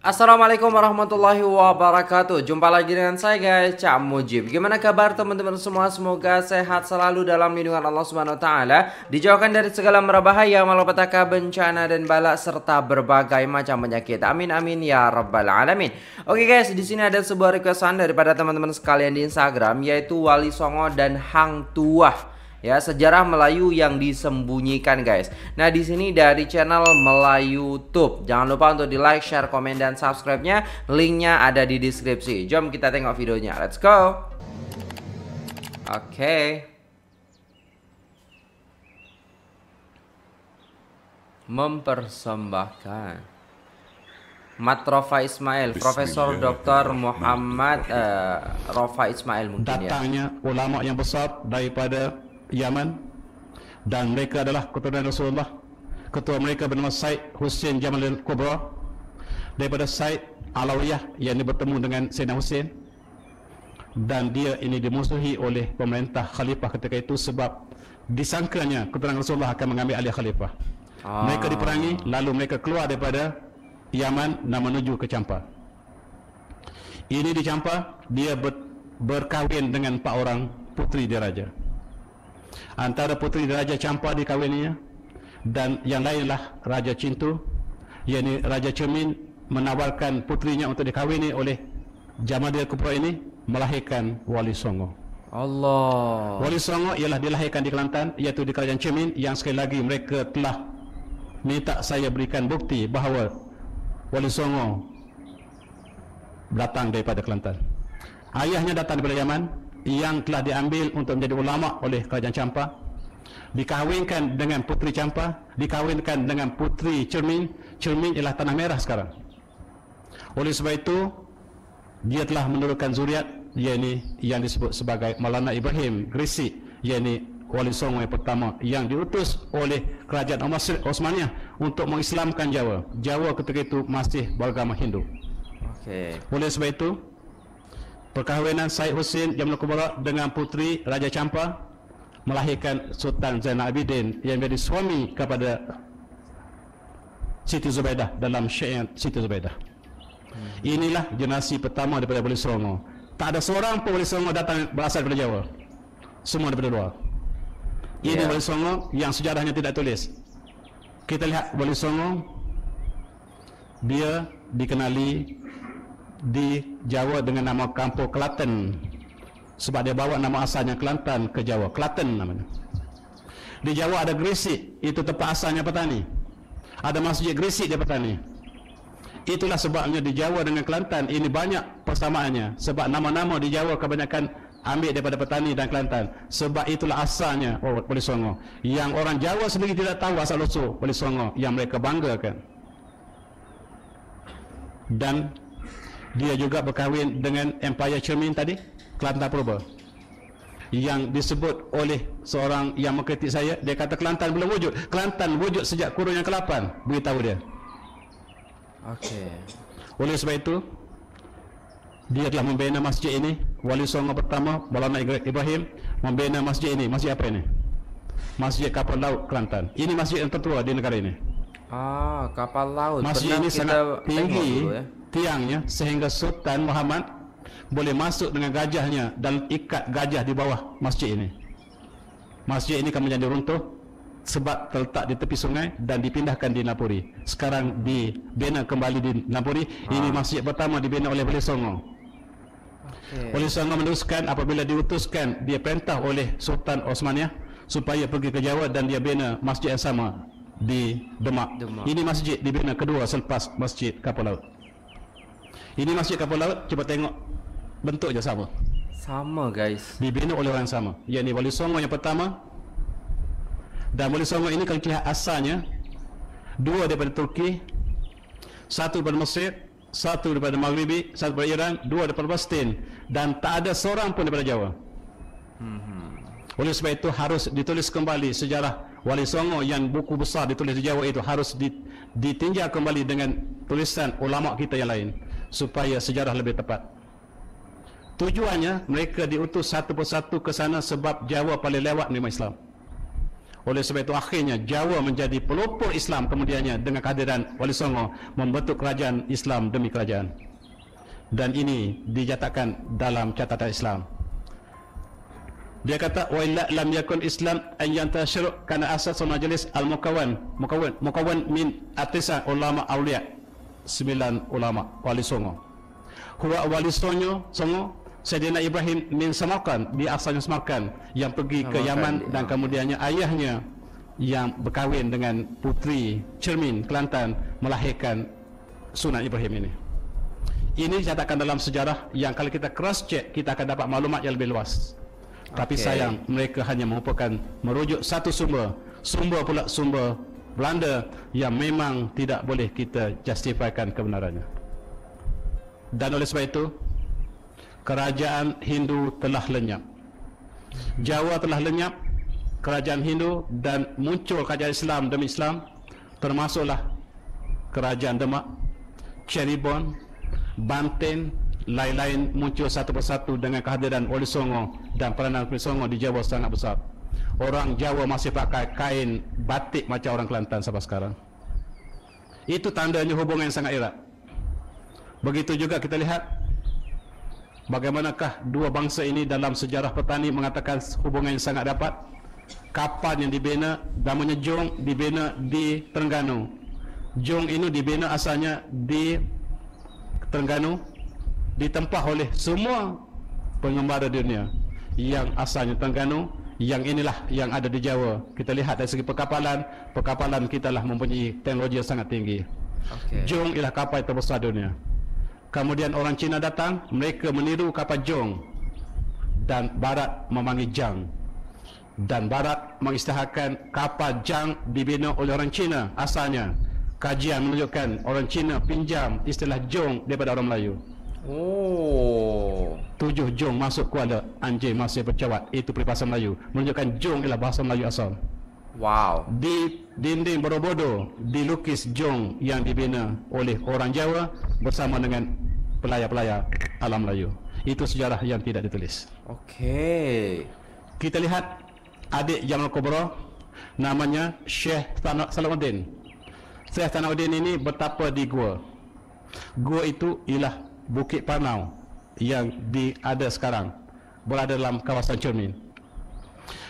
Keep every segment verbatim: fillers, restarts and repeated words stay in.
Assalamualaikum warahmatullahi wabarakatuh. Jumpa lagi dengan saya guys, Cak Mujib. Gimana kabar teman-teman semua? Semoga sehat selalu dalam lindungan Allah Subhanahu wa taala, dijauhkan dari segala merbahaya, malapetaka, bencana dan bala serta berbagai macam penyakit. Amin amin ya rabbal alamin. Oke guys, di sini ada sebuah requestan daripada teman-teman sekalian di Instagram, yaitu Wali Songo dan Hang Tuah. Ya, sejarah Melayu yang disembunyikan guys. Nah, di sini dari channel Melayu Tube. Jangan lupa untuk di like, share, komen, dan subscribe-nya. Linknya ada di deskripsi. Jom kita tengok videonya. Let's go. Oke. Okay. Mempersembahkan Matrofa Ismail, Profesor Doktor Muhammad uh, Rafa Ismail mungkin ya. Datangnya ulama yang besar daripada Yaman, dan mereka adalah keturunan Rasulullah. Ketua mereka bernama Sayyid Husain Jamaluddin Kubra daripada Syekh Alawiyah yang bertemu dengan Sayyidina Husain, dan dia ini dimusuhi oleh pemerintah khalifah ketika itu sebab disangkanya keturunan Rasulullah akan mengambil alih khalifah. Ah. Mereka diperangi, lalu mereka keluar daripada Yaman dan menuju ke Champa. Ini di Champa dia ber, berkahwin dengan empat orang puteri diraja. Antara puteri Raja Champa dikahwininya, dan yang lainlah Raja Cintu, yakni Raja Cermin menawarkan putrinya untuk dikahwini oleh Jamaluddin Kubra ini, melahirkan Wali Songo. Allah. Wali Songo ialah dilahirkan di Kelantan, iaitu di Kerajaan Cermin, yang sekali lagi mereka telah minta saya berikan bukti bahawa Wali Songo datang daripada Kelantan. Ayahnya datang daripada Yaman yang telah diambil untuk menjadi ulama oleh Kerajaan Champa, dikahwinkan dengan puteri Champa, dikahwinkan dengan puteri Cermin. Cermin ialah tanah merah sekarang. Oleh sebab itu dia telah menurunkan zuriat, yakni yang disebut sebagai Maulana Ibrahim Gresik, yakni Wali Songo yang pertama yang diutus oleh Kerajaan Osmaniyah untuk mengislamkan Jawa. Jawa ketika itu masih beragama Hindu. Okay. Oleh sebab itu perkahwinan Sayyid Husain Jamaluddin Kubra dengan puteri Raja Champa melahirkan Sultan Zainal Abidin yang menjadi suami kepada Siti Zubaidah dalam syair Siti Zubaidah. Inilah generasi pertama daripada Wali Songo. Tak ada seorang pun Wali Songo datang berasal dari Jawa. Semua daripada luar. Ini yeah. Wali Songo yang sejarahnya tidak tulis. Kita lihat Wali Songo, dia dikenali di Jawa dengan nama kampung Kelantan sebab dia bawa nama asalnya Kelantan ke Jawa. Kelantan namanya. Di Jawa ada Gresik, itu tempat asalnya petani. Ada masjid Gresik dia petani. Itulah sebabnya di Jawa dengan Kelantan ini banyak persamaannya, sebab nama-nama di Jawa kebanyakan ambil daripada petani dan Kelantan. Sebab itulah asalnya Wali Songo, yang orang Jawa sendiri tidak tahu asal usul Wali Songo yang mereka banggakan. Dan dia juga berkahwin dengan Empire Cermin tadi, Kelantan Purba, yang disebut oleh seorang yang mengkritik saya. Dia kata Kelantan belum wujud. Kelantan wujud sejak kurun yang ke-lapan, beritahu dia. Okey. Oleh sebab itu dia telah membina masjid ini. Wali Songo pertama Maulana Ibrahim membina masjid ini. Masjid apa ini? Masjid Kapal Laut Kelantan. Ini masjid yang tertua di negara ini. Ah, Kapal Laut. Masjid ini sangat tinggi dulu, ya? Tiangnya, sehingga Sultan Muhammad boleh masuk dengan gajahnya dan ikat gajah di bawah masjid ini. Masjid ini akan menjadi runtuh sebab terletak di tepi sungai dan dipindahkan di Napuri. Sekarang dibina kembali di Napuri. Ah. Ini masjid pertama dibina oleh Wali Songo. Okay. Wali Songo meneruskan apabila diutuskan, dia perintah oleh Sultan Osmaniyah supaya pergi ke Jawa, dan dia bina masjid yang sama di Demak. Demak. Ini masjid dibina kedua selepas masjid Kapal Laut. Ini masjid Kapal Laut, cuba tengok bentuk je sama. Sama guys. Dibina oleh orang sama. Ia ni Wali Songo yang pertama. Dan Wali Songo ini kalau lihat asalnya dua daripada Turki, satu daripada Mesir, satu daripada Maghribi, satu daripada Iran, dua daripada Palestin, dan tak ada seorang pun daripada Jawa. Hmm. Oleh sebab itu harus ditulis kembali sejarah Wali Songo yang buku besar ditulis di Jawa itu harus ditinjau kembali dengan tulisan ulama kita yang lain supaya sejarah lebih tepat. Tujuannya mereka diutus satu persatu ke sana sebab Jawa paling lewat menerima Islam. Oleh sebab itu akhirnya Jawa menjadi pelopor Islam kemudiannya dengan kehadiran Wali Songo, membentuk kerajaan Islam demi kerajaan. Dan ini dinyatakan dalam catatan Islam. Dia kata wa illa lam yakun Islam an yantashir kana asas majelis al-mukawan mukawan mukawan min atisa ulama awliya, sembilan ulama Wali Songo. Huwa Wali Songo Songo Sayyidina Ibrahim bin Samarkand, dia asalnya Samarkand, yang pergi ke Yaman dan kemudiannya ayahnya yang berkahwin dengan puteri Cermin Kelantan melahirkan Sunan Ibrahim ini. Ini dicatatkan dalam sejarah yang kalau kita cross check kita akan dapat maklumat yang lebih luas. Tapi okay. sayang mereka hanya merupakan merujuk satu sumber, sumber pula sumber Belanda yang memang tidak boleh kita justifikan kebenarannya. Dan oleh sebab itu kerajaan Hindu telah lenyap, Jawa telah lenyap, kerajaan Hindu, dan muncul kerajaan Islam demi Islam, termasuklah kerajaan Demak, Cirebon, Banten, lain-lain muncul satu persatu dengan kehadiran Wali Songo, dan peranan Wali Songo di Jawa sangat besar. Orang Jawa masih pakai kain batik macam orang Kelantan sampai sekarang. Itu tandanya hubungan yang sangat erat. Begitu juga kita lihat bagaimanakah dua bangsa ini dalam sejarah petani mengatakan hubungan yang sangat dapat. Kapan yang dibina namanya Jong, dibina di Terengganu. Jong ini dibina asalnya di Terengganu, ditempah oleh semua pengembara dunia yang asalnya Terengganu, yang inilah yang ada di Jawa. Kita lihat dari segi perkapalan, perkapalan kita lah mempunyai teknologi yang sangat tinggi. Okay. Jong ialah kapal terbesar dunia. Kemudian orang Cina datang, mereka meniru kapal Jong, dan Barat memanggil Jang, dan Barat mengisytiharkan kapal Jang dibina oleh orang Cina asalnya. Kajian menunjukkan orang Cina pinjam istilah Jong daripada orang Melayu. Oh, tujuh jong masuk kuala, anjing masih bercawat. Itu peribahasa Melayu, menunjukkan jong ialah bahasa Melayu asal. Wow. Di dinding Borobudur dilukis jong yang dibina oleh orang Jawa bersama dengan pelayar-pelayar alam Melayu. Itu sejarah yang tidak ditulis. Okey. Kita lihat adik Jamal Kubra, namanya Syekh Salamuddin. Syekh Tanahuddin ini bertapa di gua. Gua itu ialah Bukit Panau yang di ada sekarang, berada dalam kawasan Cermin.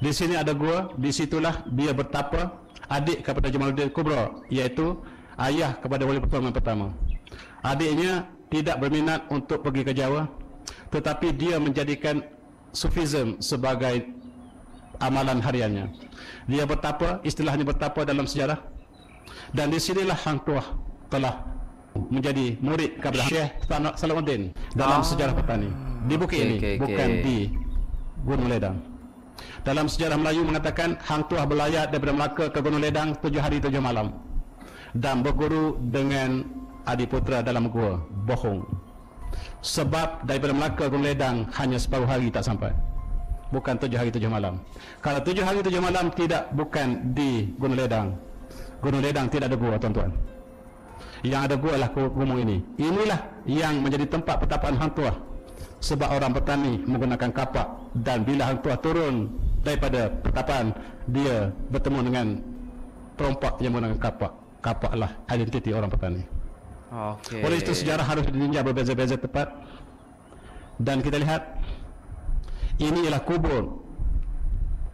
Di sini ada gua, di situlah dia bertapa, adik kepada Jamaluddin Kubra, iaitu ayah kepada wali pertama pertama. Adiknya tidak berminat untuk pergi ke Jawa, tetapi dia menjadikan sufism sebagai amalan hariannya. Dia bertapa, istilahnya bertapa dalam sejarah. Dan di sinilah Hang Tuah telah menjadi murid kepada Syekh Salamuddin dalam ah. sejarah petani di bukit okay, ini okay, bukan okay. di Gunung Ledang. Dalam sejarah Melayu mengatakan Hang Tuah berlayar daripada Melaka ke Gunung Ledang tujuh hari tujuh malam dan berguru dengan Adi Putera dalam gua. Bohong, sebab daripada Melaka ke Gunung Ledang hanya separuh hari tak sampai, bukan tujuh hari tujuh malam. Kalau tujuh hari tujuh malam tidak, bukan di Gunung Ledang. Gunung Ledang tidak ada gua, tuan-tuan. Yang ada gua lah gunung ini. Inilah yang menjadi tempat pertapaan Hang Tuah, sebab orang petani menggunakan kapak, dan bila Hang Tuah turun daripada pertapaan, dia bertemu dengan perompak yang menggunakan kapak. Kapak lah identiti orang petani. Okay. Oleh itu sejarah harus ditinjau berbeza-beza tempat. Dan kita lihat ini ialah kubur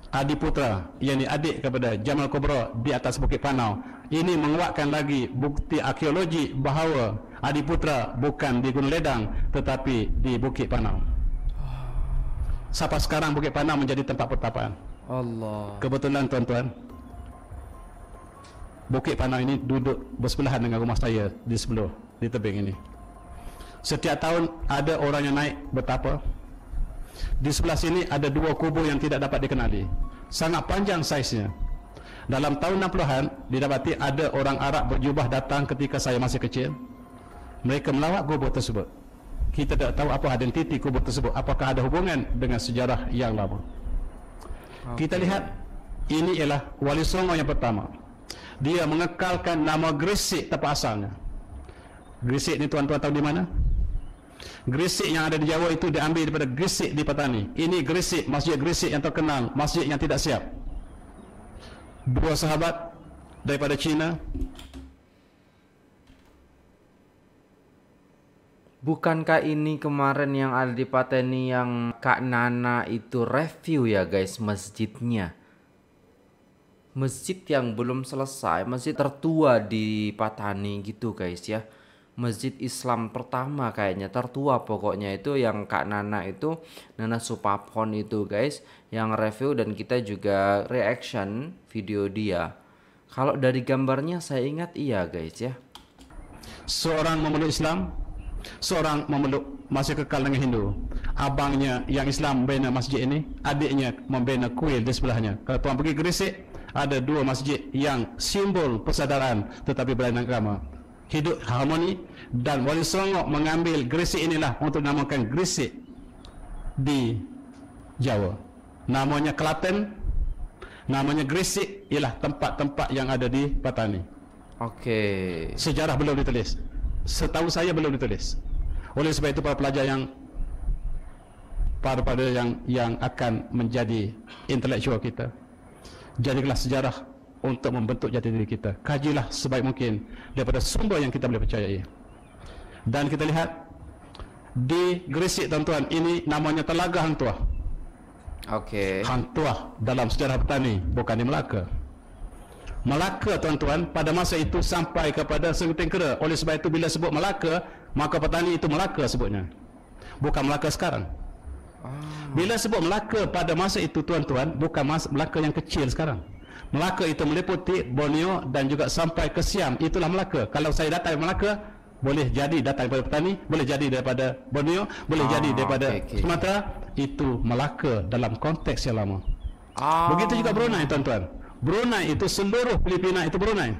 Adi Putera, yang adik kepada Jamal Kubra di atas Bukit Panau. Ini menguatkan lagi bukti arkeologi bahawa Adi Putera bukan di Gunung Ledang tetapi di Bukit Panau. Sampai sekarang Bukit Panau menjadi tempat pertapaan. Allah. Kebetulan tuan-tuan, Bukit Panau ini duduk bersebelahan dengan rumah saya di sebelah, di tebing ini. Setiap tahun ada orang yang naik bertapa. Di sebelah sini ada dua kubur yang tidak dapat dikenali. Sangat panjang saiznya. Dalam tahun enam puluhan didapati ada orang Arab berjubah datang ketika saya masih kecil. Mereka melawat kubur tersebut. Kita tak tahu apa identiti kubur tersebut, apakah ada hubungan dengan sejarah yang lama. Okay. Kita lihat ini ialah Wali Songo yang pertama. Dia mengekalkan nama Gresik tempat asalnya. Gresik ni tuan-tuan tahu di mana? Gresik yang ada di Jawa itu diambil daripada Gresik di petani. Ini Gresik, masjid Gresik yang terkenal, masjid yang tidak siap. dua sahabat daripada Cina. Bukankah ini kemarin yang ada di pateni yang Kak Nana itu review ya guys masjidnya? Masjid yang belum selesai, masjid tertua di Patani gitu guys ya. Masjid Islam pertama kayaknya, tertua pokoknya itu yang Kak Nana itu, Nana Supaphon itu guys, yang review dan kita juga reaction video dia. Kalau dari gambarnya saya ingat iya guys ya. Seorang memeluk Islam, seorang memeluk masih kekal dengan Hindu. Abangnya yang Islam membina masjid ini, adiknya membina kuil di sebelahnya. Kalau tuan pergi Gresik, ada dua masjid yang simbol persaudaraan tetapi berbeza agama. Hidup harmoni. Dan Wali Songo mengambil Gresik inilah untuk namakan Gresik di Jawa. Namanya Kelaten, namanya Gresik, ialah tempat-tempat yang ada di Patani. Okey. Sejarah belum ditulis. Setahu saya belum ditulis. Oleh sebab itu para pelajar yang para pelajar yang yang akan menjadi intelektual kita, jadilah sejarah untuk membentuk jati diri kita. Kajilah sebaik mungkin daripada sumber yang kita boleh percayai. Dan kita lihat di Gresik tuan-tuan, ini namanya Telaga Hang Tuah. Okey. Hang Tuah dalam sejarah petani bukan di Melaka. Melaka tuan-tuan pada masa itu sampai kepada Sengketeng Kera. Oleh sebab itu bila sebut Melaka, maka petani itu Melaka sebutnya, bukan Melaka sekarang. Bila sebut Melaka pada masa itu tuan-tuan, bukan Melaka yang kecil sekarang. Melaka itu meliputi Borneo dan juga sampai ke Siam. Itulah Melaka. Kalau saya datang Melaka, boleh jadi datang daripada petani, boleh jadi daripada Borneo, boleh ah, jadi daripada okay, okay. Sumatera. Itu Melaka dalam konteks yang lama. ah. Begitu juga Brunei tuan-tuan. Brunei itu seluruh Filipina itu Brunei,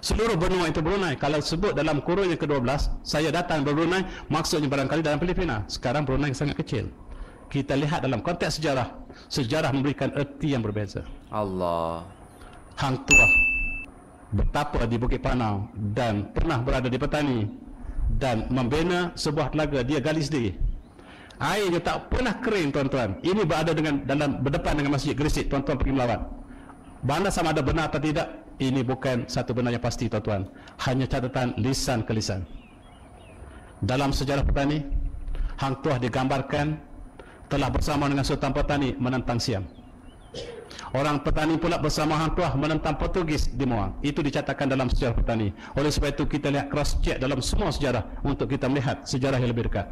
seluruh benua itu Brunei. Kalau sebut dalam kurun yang kedua belas, saya datang dari Brunei, maksudnya barangkali dalam Filipina. Sekarang Brunei sangat kecil. Kita lihat dalam konteks sejarah, sejarah memberikan erti yang berbeza. Allah. Hang Tuah bertapa di Bukit Panau dan pernah berada di Petani dan membina sebuah telaga. Dia gali sendiri, airnya tak pernah kering tuan-tuan. Ini berada dengan dalam berdepan dengan masjid Gresik. Tuan-tuan pergi melawat, mana sama ada benar atau tidak, ini bukan satu benar yang pasti tuan-tuan. Hanya catatan lisan ke lisan. Dalam sejarah petani, Hang Tuah digambarkan telah bersama dengan Sultan Petani menentang Siam. Orang petani pula bersama Hang Tuah menentang Portugis di Muang. Itu dicatatkan dalam sejarah petani. Oleh sebab itu kita lihat cross check dalam semua sejarah untuk kita melihat sejarah yang lebih dekat.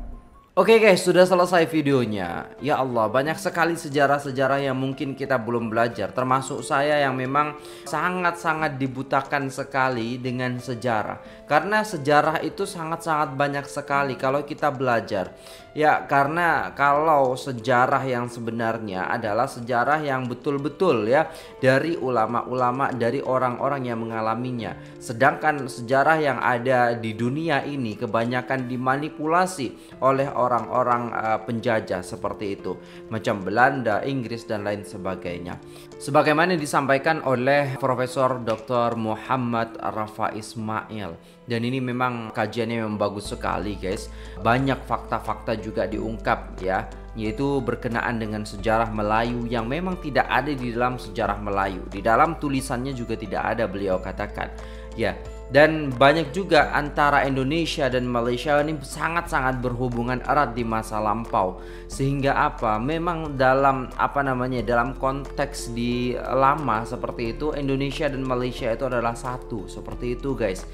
Oke okay guys, sudah selesai videonya. Ya Allah, banyak sekali sejarah-sejarah yang mungkin kita belum belajar. Termasuk saya yang memang sangat-sangat dibutakan sekali dengan sejarah. Karena sejarah itu sangat-sangat banyak sekali kalau kita belajar. Ya, karena kalau sejarah yang sebenarnya adalah sejarah yang betul-betul ya dari ulama-ulama, dari orang-orang yang mengalaminya. Sedangkan sejarah yang ada di dunia ini kebanyakan dimanipulasi oleh orang-orang uh, penjajah seperti itu, macam Belanda, Inggris dan lain sebagainya. Sebagaimana disampaikan oleh Profesor Doktor Muhammad Rafa Ismail. Dan ini memang kajiannya memang bagus sekali guys. Banyak fakta-fakta juga diungkap ya, yaitu berkenaan dengan sejarah Melayu yang memang tidak ada di dalam sejarah Melayu. Di dalam tulisannya juga tidak ada, beliau katakan. Ya, dan banyak juga antara Indonesia dan Malaysia ini sangat-sangat berhubungan erat di masa lampau. Sehingga apa? Memang dalam apa namanya? Dalam konteks di lama seperti itu, Indonesia dan Malaysia itu adalah satu, seperti itu guys.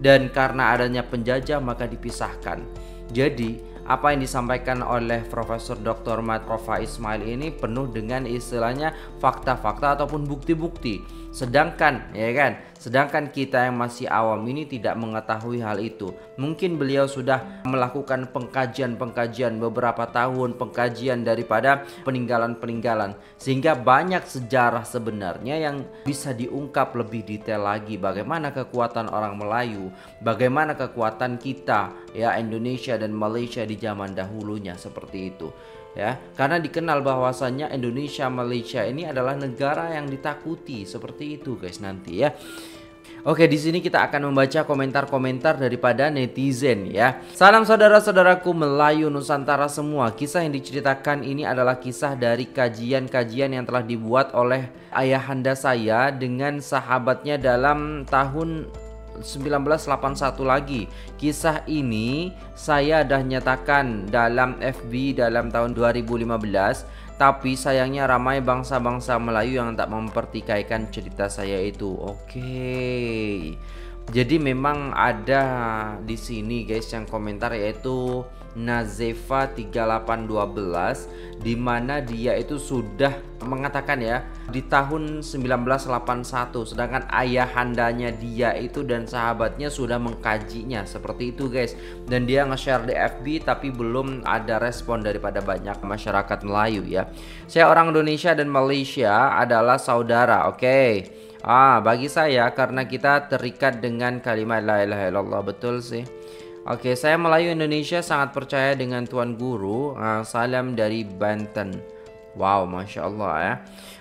Dan karena adanya penjajah maka dipisahkan. Jadi apa yang disampaikan oleh Profesor Doktor Matrofa Ismail ini penuh dengan istilahnya fakta-fakta ataupun bukti-bukti. Sedangkan ya kan, sedangkan kita yang masih awam ini tidak mengetahui hal itu. Mungkin beliau sudah melakukan pengkajian-pengkajian beberapa tahun, pengkajian daripada peninggalan-peninggalan, sehingga banyak sejarah sebenarnya yang bisa diungkap lebih detail lagi. Bagaimana kekuatan orang Melayu, bagaimana kekuatan kita ya Indonesia dan Malaysia di zaman dahulunya seperti itu ya, karena dikenal bahwasannya Indonesia Malaysia ini adalah negara yang ditakuti seperti itu guys nanti ya. Oke, di sini kita akan membaca komentar-komentar daripada netizen ya. Salam saudara-saudaraku Melayu Nusantara semua. Kisah yang diceritakan ini adalah kisah dari kajian-kajian yang telah dibuat oleh ayahanda saya dengan sahabatnya dalam tahun seribu sembilan ratus delapan puluh satu lagi. Kisah ini saya dah nyatakan dalam F B dalam tahun dua ribu lima belas. Tapi sayangnya ramai bangsa-bangsa Melayu yang tak mempertikaikan cerita saya itu. Oke. Jadi memang ada di sini guys yang komentar, yaitu Nazefa tiga delapan satu dua, di mana dia itu sudah mengatakan ya di tahun seribu sembilan ratus delapan puluh satu, sedangkan ayahandanya dia itu dan sahabatnya sudah mengkajinya seperti itu guys, dan dia nge-share di F B tapi belum ada respon daripada banyak masyarakat Melayu ya. Saya orang Indonesia dan Malaysia adalah saudara. Oke. Okay. Ah, bagi saya karena kita terikat dengan kalimat la ilaha illallah, betul sih. Oke, saya Melayu Indonesia sangat percaya dengan Tuan Guru. Ah, salam dari Banten. Wow, Masya Allah ya.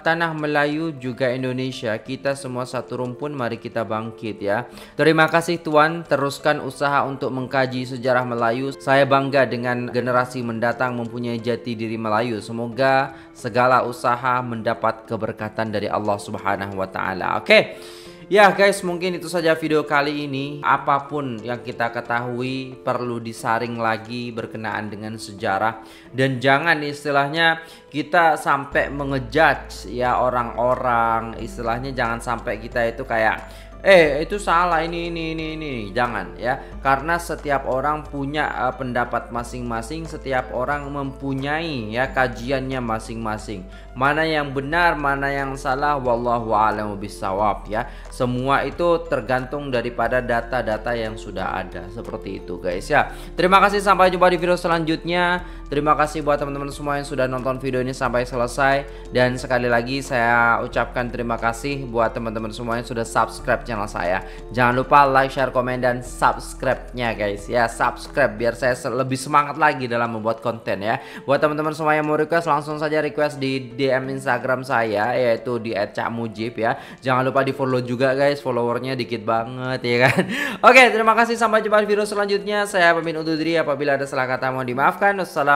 Tanah Melayu juga Indonesia, kita semua satu rumpun, mari kita bangkit ya. Terima kasih Tuan, teruskan usaha untuk mengkaji sejarah Melayu. Saya bangga dengan generasi mendatang mempunyai jati diri Melayu. Semoga segala usaha mendapat keberkatan dari Allah Subhanahu wa Ta'ala. Oke. Ya guys, mungkin itu saja video kali ini. Apapun yang kita ketahui perlu disaring lagi berkenaan dengan sejarah. Dan jangan istilahnya kita sampai mengejudge ya orang-orang. Istilahnya jangan sampai kita itu kayak eh itu salah ini ini ini ini. Jangan ya. Karena setiap orang punya uh, pendapat masing-masing. Setiap orang mempunyai ya kajiannya masing-masing. Mana yang benar, mana yang salah, wallahu a'lamu bissawab ya. Semua itu tergantung daripada data-data yang sudah ada. Seperti itu guys ya. Terima kasih, sampai jumpa di video selanjutnya. Terima kasih buat teman-teman semua yang sudah nonton video ini sampai selesai. Dan sekali lagi saya ucapkan terima kasih buat teman-teman semua yang sudah subscribe channel saya. Jangan lupa like, share, komen, dan subscribe-nya guys ya. Subscribe biar saya lebih semangat lagi dalam membuat konten ya. Buat teman-teman semua yang mau request, langsung saja request di D M Instagram saya, yaitu di et cak mujib ya. Jangan lupa di follow juga guys, followernya dikit banget ya kan. Oke, terima kasih, sampai jumpa di video selanjutnya. Saya pamit undur diri, apabila ada salah kata mohon dimaafkan.